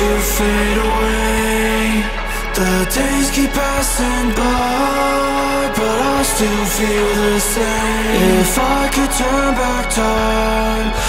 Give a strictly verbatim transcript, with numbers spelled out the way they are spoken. you fade away. The days keep passing by, but I still feel the same. If I could turn back time,